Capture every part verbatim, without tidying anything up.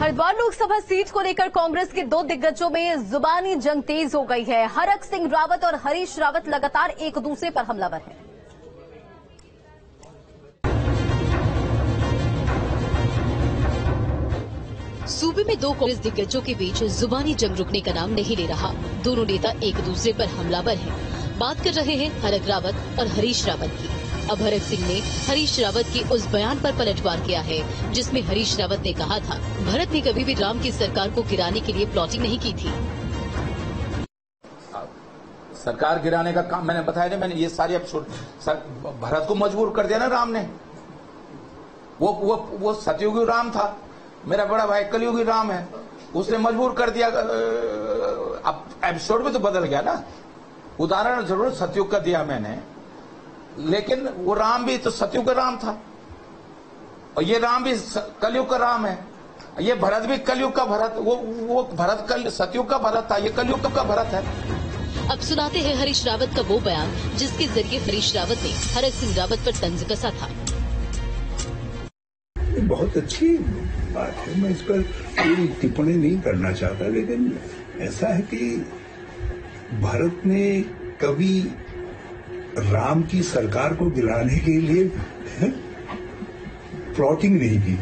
Haridwar Lok Sabha seat को लेकर कांग्रेस के दो दिग्गजों में जुबानी जंग तेज हो गई है। हरक सिंह रावत और हरीश रावत लगातार एक दूसरे पर हमलावर हैं। सूबे में दो कांग्रेस दिग्गजों के बीच जुबानी जंग रुकने का नाम नहीं ले रहा। दोनों नेता एक दूसरे पर हमलावर हैं। बात कर रहे हैं हरक रावत और हरीश रावत की। अब हरक सिंह ने हरीश रावत के उस बयान पर पलटवार किया है जिसमें हरीश रावत ने कहा था भारत ने कभी भी राम की सरकार को गिराने के लिए प्लॉटिंग नहीं की थी। सरकार गिराने का काम मैंने बताया नहीं, मैंने ये सारी अब भारत को मजबूर कर दिया ना राम ने। वो वो वो सतयुगी राम था, मेरा बड़ा भाई कलयुगी राम है, उसने मजबूर कर दिया। अब एपिसोड में तो बदल गया ना, उदाहरण जरूर सतयुग का दिया मैंने, लेकिन वो राम भी तो सतयुग का राम था और ये राम भी कलयुग का राम है। ये भरत भी कलयुग का भरत, वो वो भरत कल सतयुग का भरत था, ये कलयुग का भरत है। अब सुनाते हैं हरीश रावत का वो बयान जिसके जरिए हरीश रावत ने हरक सिंह रावत पर तंज कसा था। बहुत अच्छी बात है, मैं इस पर कोई टिप्पणी नहीं करना चाहता, लेकिन ऐसा है कि भारत ने कभी राम की सरकार को गिराने के लिए प्लॉटिंग नहीं की,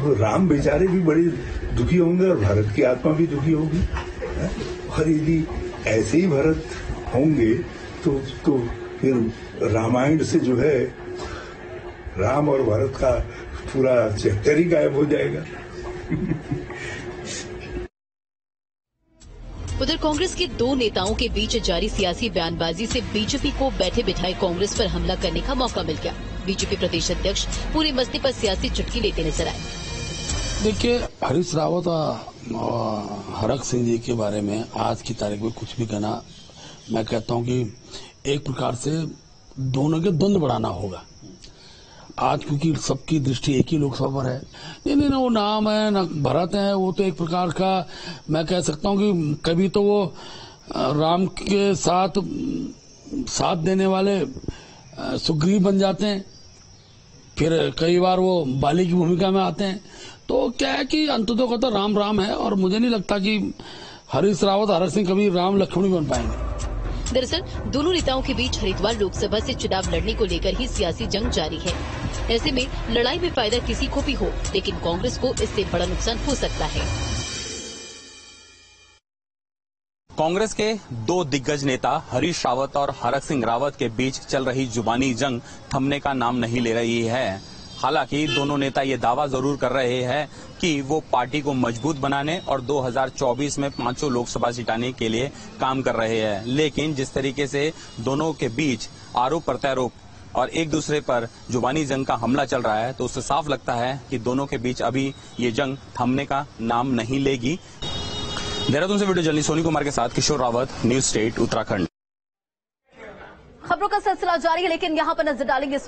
तो राम बेचारे भी बड़े दुखी होंगे और भारत की आत्मा भी दुखी होगी। और यदि ऐसे ही भारत होंगे तो तो फिर रामायण से जो है राम और भारत का पूरा चैप्टर ही गायब हो जाएगा। उधर कांग्रेस के दो नेताओं के बीच जारी सियासी बयानबाजी से बीजेपी को बैठे बिठाए कांग्रेस पर हमला करने का मौका मिल गया। बीजेपी प्रदेश अध्यक्ष पूरे मसले पर सियासी चुटकी लेते नजर आए। देखिए, हरीश रावत और हरक सिंह जी के बारे में आज की तारीख में कुछ भी कहना, मैं कहता हूं कि एक प्रकार से दोनों के द्वंद बढ़ाना होगा। आज क्योंकि सबकी दृष्टि एक ही लोकसभा पर है, नहीं नहीं ना वो नाम है ना भरत है, वो तो एक प्रकार का मैं कह सकता हूं कि कभी तो वो राम के साथ साथ देने वाले सुग्रीव बन जाते हैं, फिर कई बार वो बाली की भूमिका में आते हैं। तो क्या है कि अंततः का तो राम राम है और मुझे नहीं लगता कि हरीश रावत हरक सिंह कभी राम लक्ष्मण बन पाएंगे। दरअसल दोनों नेताओं के बीच हरिद्वार लोकसभा से चुनाव लड़ने को लेकर ही सियासी जंग जारी है। ऐसे में लड़ाई में फायदा किसी को भी हो, लेकिन कांग्रेस को इससे बड़ा नुकसान हो सकता है। कांग्रेस के दो दिग्गज नेता हरीश रावत और हरक सिंह रावत के बीच चल रही जुबानी जंग थमने का नाम नहीं ले रही है। हालांकि दोनों नेता ये दावा जरूर कर रहे हैं कि वो पार्टी को मजबूत बनाने और दो हज़ार चौबीस में पांचों लोकसभा जिताने के लिए काम कर रहे हैं, लेकिन जिस तरीके से दोनों के बीच आरोप प्रत्यारोप और एक दूसरे पर जुबानी जंग का हमला चल रहा है, तो उससे साफ लगता है कि दोनों के बीच अभी ये जंग थमने का नाम नहीं लेगी। देहरादून से वीडियो जर्नलिस्ट सोनी कुमार के साथ किशोर रावत, न्यूज स्टेट, उत्तराखंड। खबरों का सिलसिला जारी है, लेकिन यहाँ पर नजर डालेंगे।